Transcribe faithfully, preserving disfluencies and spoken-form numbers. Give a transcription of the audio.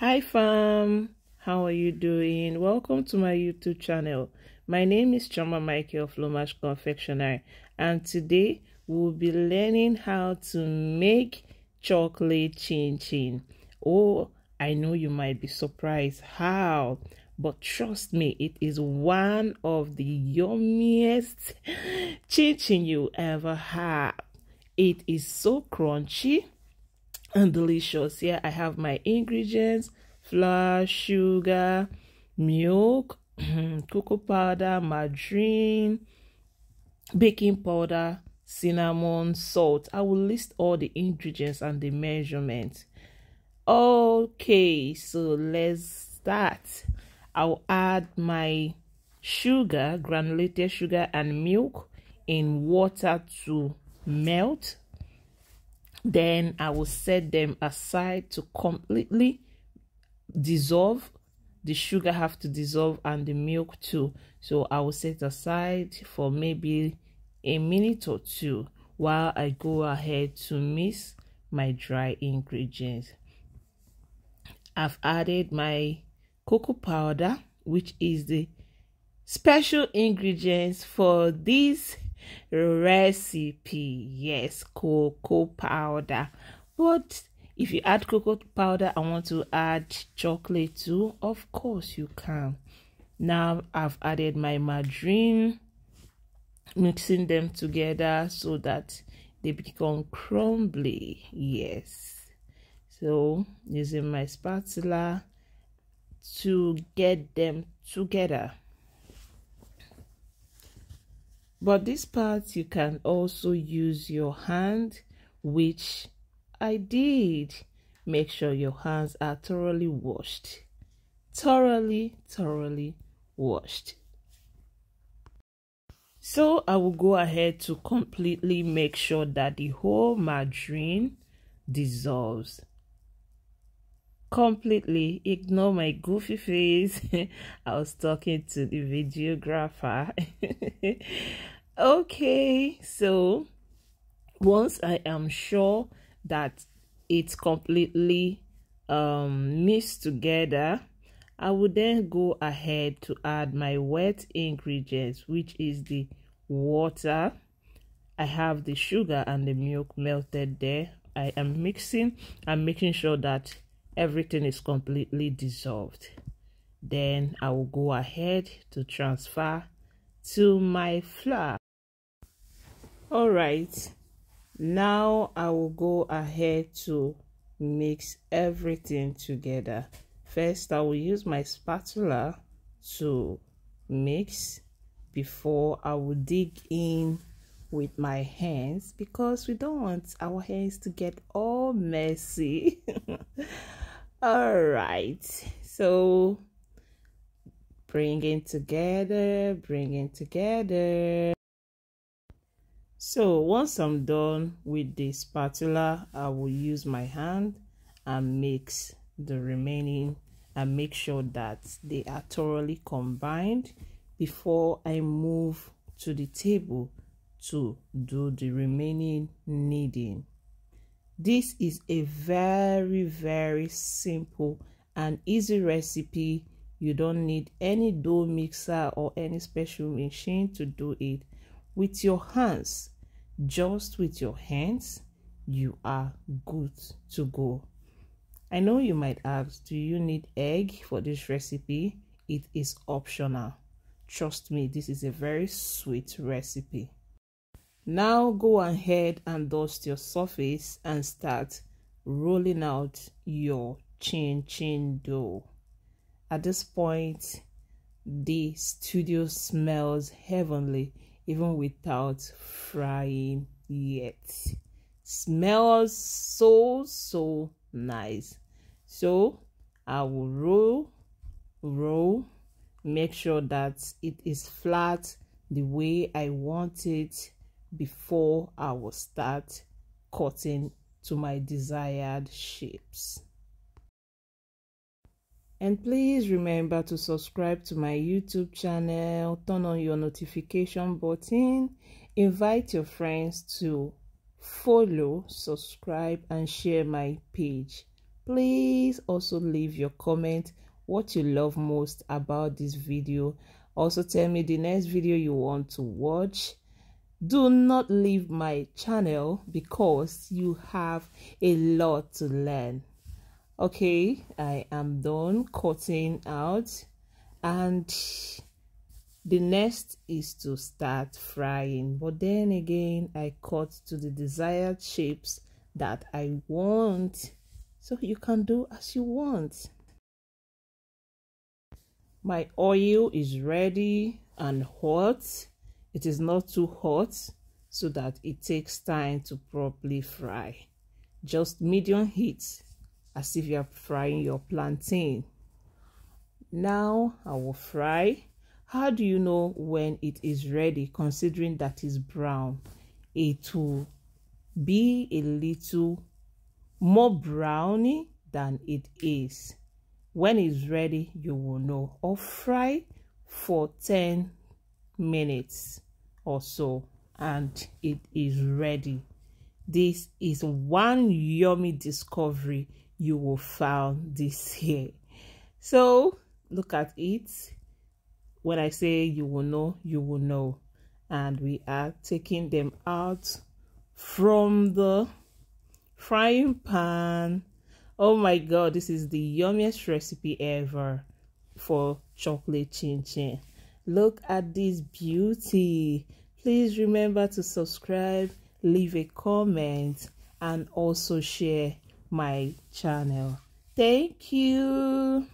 Hi fam, how are you doing? Welcome to my YouTube channel. My name is Chama Mikey of Lomash Confectionery, and today we'll be learning how to make chocolate chin chin. Oh, I know you might be surprised how, but trust me, it is one of the yummiest chin chin you ever have. It is so crunchy and delicious. Here I have my ingredients: flour, sugar, milk, cocoa powder, margarine, baking powder, cinnamon, salt. I will list all the ingredients and the measurements. Okay, so let's start. I'll add my sugar, granulated sugar, and milk in water to melt. Then I will set them aside to completely dissolve. The sugar have to dissolve and the milk too. So I will set aside for maybe a minute or two while I go ahead to mix my dry ingredients. I've added my cocoa powder, which is the special ingredients for this recipe. Yes, cocoa powder. But if you add cocoa powder, I want to add chocolate too. Of course you can. Now I've added my margarine, mixing them together so that they become crumbly. Yes, so using my spatula to get them together. But this part you can also use your hand, which I did. Make sure your hands are thoroughly washed. Thoroughly, thoroughly washed. So I will go ahead to completely make sure that the whole margarine dissolves. Completely ignore my goofy face. I was talking to the videographer. Okay, so once I am sure that it's completely um mixed together, I will then go ahead to add my wet ingredients, which is the water. I have the sugar and the milk melted there. I am mixing and making sure that everything is completely dissolved. Then I will go ahead to transfer to my flour. All right, now I will go ahead to mix everything together. First, I will use my spatula to mix before I will dig in with my hands, because we don't want our hands to get all messy. All right, so bringing together, bringing together. So once I'm done with the spatula, I will use my hand and mix the remaining and make sure that they are thoroughly combined before I move to the table to do the remaining kneading. This is a very very simple and easy recipe. You don't need any dough mixer or any special machine to do it. With your hands, just with your hands, you are good to go. I know you might ask, do you need egg for this recipe? It is optional. Trust me, this is a very sweet recipe. Now go ahead and dust your surface and start rolling out your chin chin dough. At this point, the studio smells heavenly even without frying yet. Smells so so nice. So I will roll, roll, make sure that it is flat the way I want it before I will start cutting to my desired shapes. And please remember to subscribe to my YouTube channel, turn on your notification button, invite your friends to follow, subscribe, and share my page. Please also leave your comment what you love most about this video. Also tell me the next video you want to watch. Do not leave my channel because you have a lot to learn. Okay, I am done cutting out, and the next is to start frying. But then again, I cut to the desired shapes that I want, so you can do as you want. My oil is ready and hot. It is not too hot so that it takes time to properly fry. Just medium heat, as if you are frying your plantain. Now I will fry. How do you know when it is ready, considering that it's brown? It will be a little more browny than it is. When it's ready, you will know. Or fry for ten minutes or so, and it is ready. This is one yummy discovery you will find this year. So look at it. When I say you will know, you will know. And we are taking them out from the frying pan. Oh my god, this is the yummiest recipe ever for chocolate chin chin. Look at this beauty. Please remember to subscribe, leave a comment, and also share my channel. Thank you.